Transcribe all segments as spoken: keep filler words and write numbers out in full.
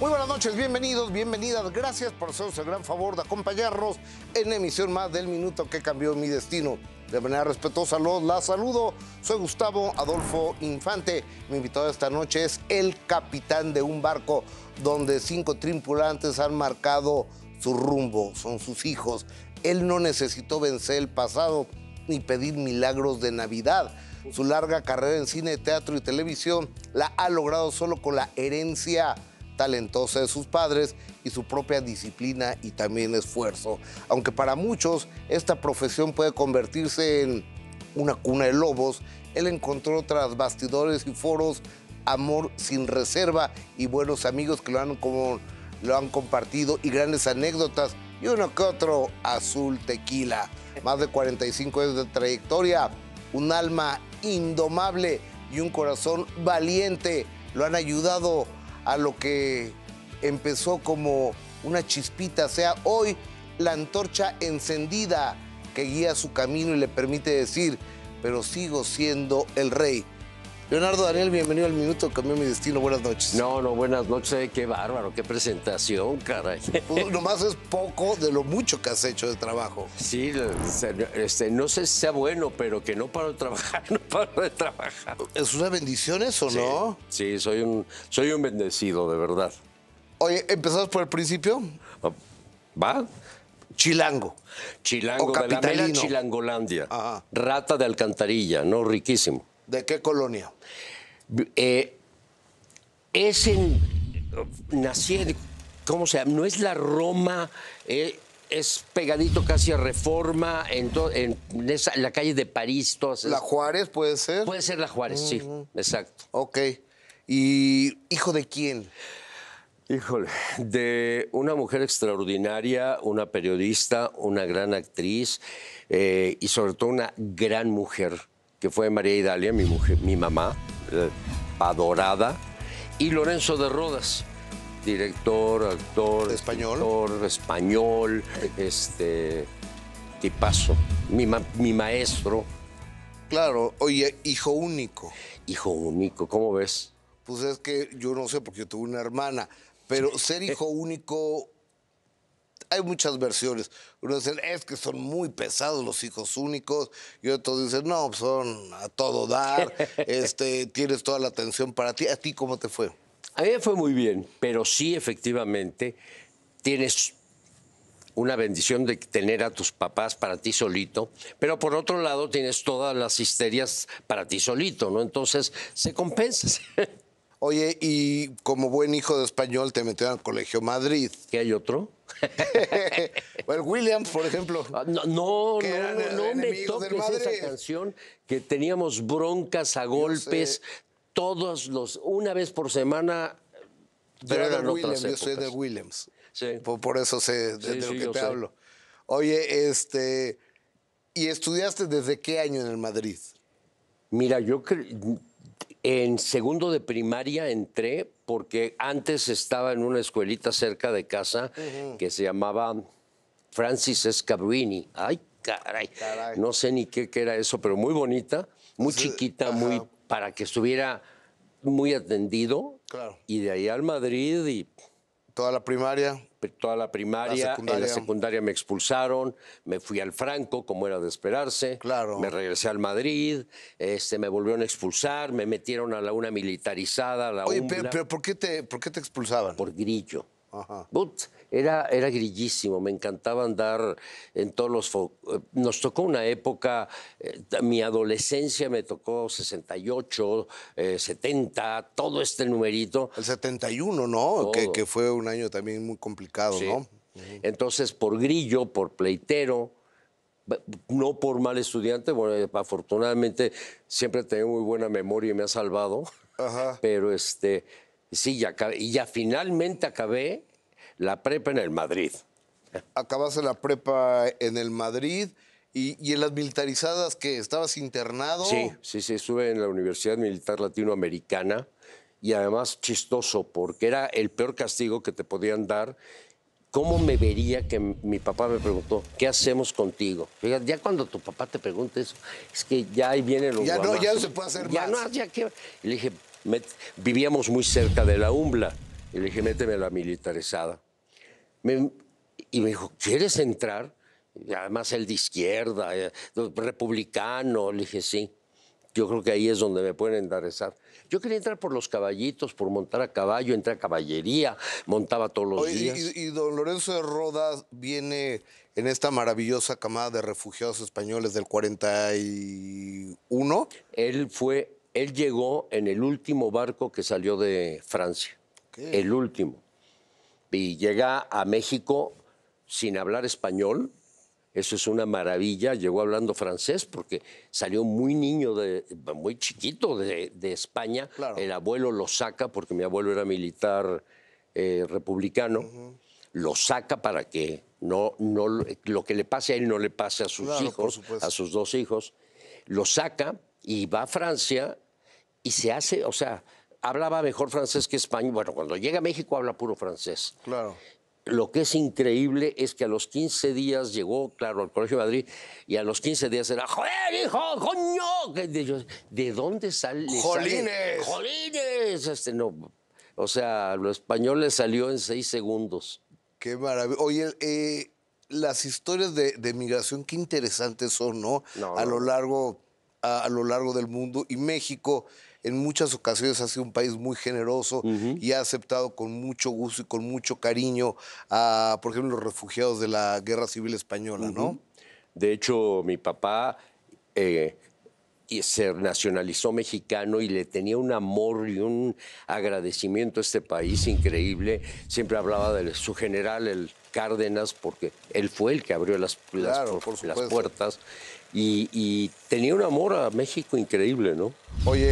Muy buenas noches, bienvenidos, bienvenidas. Gracias por hacernos el gran favor de acompañarnos en la emisión más del Minuto que Cambió Mi Destino. De manera respetuosa los la saludo. Soy Gustavo Adolfo Infante. Mi invitado esta noche es el capitán de un barco donde cinco tripulantes han marcado su rumbo. Son sus hijos. Él no necesitó vencer el pasado ni pedir milagros de Navidad. Su larga carrera en cine, teatro y televisión la ha logrado solo con la herencia talentosa de sus padres y su propia disciplina y también esfuerzo. Aunque para muchos esta profesión puede convertirse en una cuna de lobos, él encontró tras bastidores y foros amor sin reserva y buenos amigos que lo han, como, lo han compartido y grandes anécdotas y uno que otro azul tequila. Más de cuarenta y cinco años de trayectoria, un alma indomable y un corazón valiente lo han ayudado a lo que empezó como una chispita, sea hoy la antorcha encendida que guía su camino y le permite decir, pero sigo siendo el rey. Leonardo Daniel, bienvenido al Minuto que Cambió Mi Destino, buenas noches. No, no, buenas noches, qué bárbaro, qué presentación, caray. Pues nomás es poco de lo mucho que has hecho de trabajo. Sí, este, no sé si sea bueno, pero que no paro de trabajar, no paro de trabajar. ¿Es una bendición eso, sí, no? Sí, soy un, soy un bendecido, de verdad. Oye, ¿empezamos por el principio? ¿Va? Chilango. Chilango, de la mera Chilangolandia. Ajá. Rata de alcantarilla, ¿no? Riquísimo. ¿De qué colonia? Eh, es en... Nací en... ¿Cómo se llama? No es la Roma, eh, es pegadito casi a Reforma, en, to, en, esa, en la calle de París. Todas esas. ¿La Juárez puede ser? Puede ser la Juárez, uh -huh. Sí, exacto. Ok. ¿Y hijo de quién? Híjole, de una mujer extraordinaria, una periodista, una gran actriz eh, y sobre todo una gran mujer, que fue María Idalia, mi mujer, mi mamá, eh, adorada, y Lorenzo de Rodas, director, actor, español, actor, español, este tipazo, mi, ma mi maestro. Claro, oye, hijo único. Hijo único, ¿cómo ves? Pues es que yo no sé porque yo tuve una hermana, pero ser hijo único... Hay muchas versiones. Unos dicen, es que son muy pesados los hijos únicos. Y otros dicen, no, son a todo dar. este, tienes toda la atención para ti. ¿A ti cómo te fue? A mí me fue muy bien, pero sí, efectivamente, tienes una bendición de tener a tus papás para ti solito. Pero por otro lado, tienes todas las histerias para ti solito, ¿no? Entonces, se compensas. Oye, y como buen hijo de español te metieron al Colegio Madrid. ¿Qué hay otro? Bueno, Williams, por ejemplo. No, no, no, no me toques esa canción, que teníamos broncas a golpes todos los... Una vez por semana... Pero eran otras épocas. Yo soy de Williams. Sí. Por, por eso sé de, sí, de lo sí, que te sé. hablo. Oye, este... ¿y estudiaste desde qué año en el Madrid? Mira, yo creo... En segundo de primaria entré porque antes estaba en una escuelita cerca de casa uh-huh. que se llamaba Francis Escabrini. Ay, caray. caray. No sé ni qué, qué era eso, pero muy bonita, muy sí, chiquita, ajá. muy para que estuviera muy atendido. Claro. Y de ahí al Madrid y... ¿Toda la primaria? Toda la primaria. La secundaria. En la secundaria me expulsaron, me fui al Franco, como era de esperarse. Claro. Me regresé al Madrid, este, me volvieron a expulsar, me metieron a la una militarizada, a la Oye, pero, pero ¿por qué te, por qué te expulsaban? Por grillo. Ajá. But, era, era grillísimo, me encantaba andar en todos los... Nos tocó una época, eh, mi adolescencia me tocó sesenta y ocho, eh, setenta, todo este numerito. El setenta y uno, ¿no? Que, que fue un año también muy complicado, sí. ¿no? Uh-huh. Entonces, por grillo, por pleitero, no por mal estudiante, bueno, afortunadamente siempre he tenido muy buena memoria y me ha salvado, Ajá. pero este... Sí, ya, y ya finalmente acabé la prepa en el Madrid. Acabaste la prepa en el Madrid y, y en las militarizadas que estabas internado. Sí, sí, sí, estuve en la Universidad Militar Latinoamericana y además chistoso porque era el peor castigo que te podían dar. ¿Cómo me vería que mi papá me preguntó, ¿qué hacemos contigo? Fíjate, ya cuando tu papá te pregunta eso, es que ya ahí vienen los guamazos. Ya no, ya no se puede hacer más. Ya no, ya que... Le dije... Vivíamos muy cerca de la UMLA Y le dije, méteme la militarizada. Me, y me dijo, ¿quieres entrar? Y además él de izquierda, eh, republicano. Le dije, sí. Yo creo que ahí es donde me pueden enderezar. Yo quería entrar por los caballitos, por montar a caballo, entré a caballería, montaba todos los Oye, días. Y, y don Lorenzo de Rodas viene en esta maravillosa camada de refugiados españoles del cuarenta y uno. Él fue, él llegó en el último barco que salió de Francia, okay. el último. Y llega a México sin hablar español. Eso es una maravilla. Llegó hablando francés porque salió muy niño, de, muy chiquito de, de España. Claro. El abuelo lo saca porque mi abuelo era militar eh, republicano. Uh-huh. Lo saca para que no, no, lo que le pase a él no le pase a sus claro, hijos, a sus dos hijos. Lo saca y va a Francia y se hace, o sea, hablaba mejor francés que español. Bueno, cuando llega a México habla puro francés. Claro. Lo que es increíble es que a los quince días llegó, claro, al Colegio Madrid, y a los quince días era, ¡joder, hijo, coño! ¿De dónde sale? ¡Jolines! Sale, ¡Jolines! Este, no, o sea, lo español le salió en seis segundos. ¡Qué maravilla! Oye, eh, las historias de, de migración, qué interesantes son, ¿no? no, no. A lo largo, a, a lo largo del mundo, y México... En muchas ocasiones ha sido un país muy generoso uh-huh. y ha aceptado con mucho gusto y con mucho cariño a, por ejemplo, los refugiados de la Guerra Civil Española, uh-huh. ¿no? De hecho, mi papá eh, se nacionalizó mexicano y le tenía un amor y un agradecimiento a este país increíble. Siempre hablaba de su general, el Cárdenas, porque él fue el que abrió las, claro, las, las puertas. Y, y tenía un amor a México increíble, ¿no? Oye,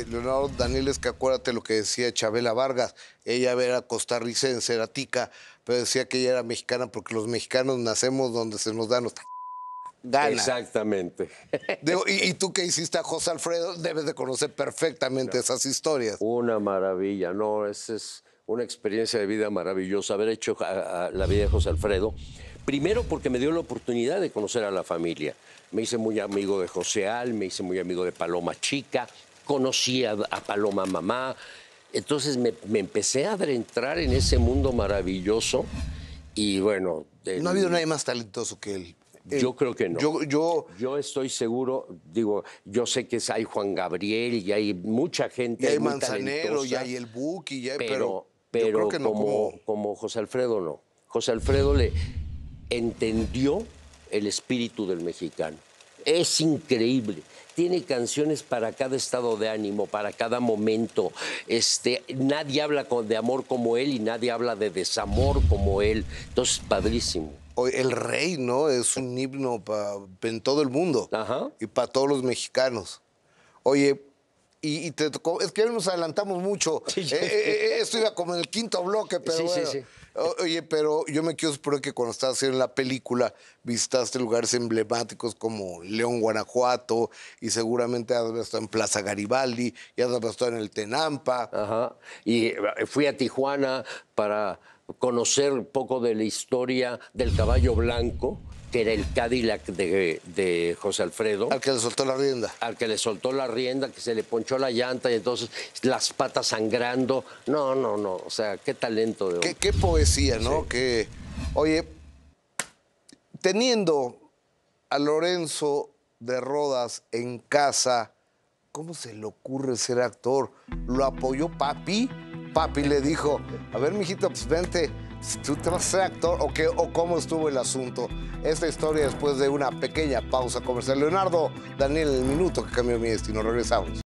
eh, Leonardo Daniel, es que acuérdate lo que decía Chabela Vargas. Ella era costarricense, era tica, pero decía que ella era mexicana porque los mexicanos nacemos donde se nos dan nuestra gana. Exactamente. Debo, y, y tú que hiciste a José Alfredo, debes de conocer perfectamente no. esas historias. Una maravilla, ¿no? Esa es una experiencia de vida maravillosa, haber hecho a, a la vida de José Alfredo. Primero porque me dio la oportunidad de conocer a la familia. Me hice muy amigo de José Al, me hice muy amigo de Paloma Chica, conocí a, a Paloma Mamá. Entonces me, me empecé a adentrar en ese mundo maravilloso y bueno... El, no ha habido nadie más talentoso que él. Yo eh, creo que no. Yo, yo... yo estoy seguro, digo, yo sé que hay Juan Gabriel y hay mucha gente... Y hay Manzanero, y hay el Buki, y hay... Pero, pero yo creo que como, no, como... como José Alfredo no. José Alfredo le... entendió el espíritu del mexicano. Es increíble. Tiene canciones para cada estado de ánimo, para cada momento. Este, nadie habla de amor como él y nadie habla de desamor como él. Entonces, padrísimo. El rey, ¿no? Es un himno pa, en todo el mundo. Ajá. Y para todos los mexicanos. Oye... Y, y te tocó, es que nos adelantamos mucho. Sí, eh, eh, esto iba como en el quinto bloque, pero sí, bueno. sí, sí. Oye, pero yo me quiero suponer que cuando estabas en la película visitaste lugares emblemáticos como León, Guanajuato, y seguramente has estado en Plaza Garibaldi, y has estado en el Tenampa. Ajá. Y fui a Tijuana para conocer un poco de la historia del caballo blanco, que era el Cadillac de, de José Alfredo. Al que le soltó la rienda. Al que le soltó la rienda, que se le ponchó la llanta y entonces las patas sangrando. No, no, no. O sea, qué talento. De qué, qué poesía, ¿no? Sí. Que, oye, teniendo a Lorenzo de Rodas en casa, ¿cómo se le ocurre ser actor? ¿Lo apoyó papi? Papi le dijo, a ver, mijito, pues vente. ¿Tú te vas a ser actor o qué, o cómo estuvo el asunto? Esta historia después de una pequeña pausa comercial. Leonardo Daniel, el minuto que cambió mi destino. Regresamos.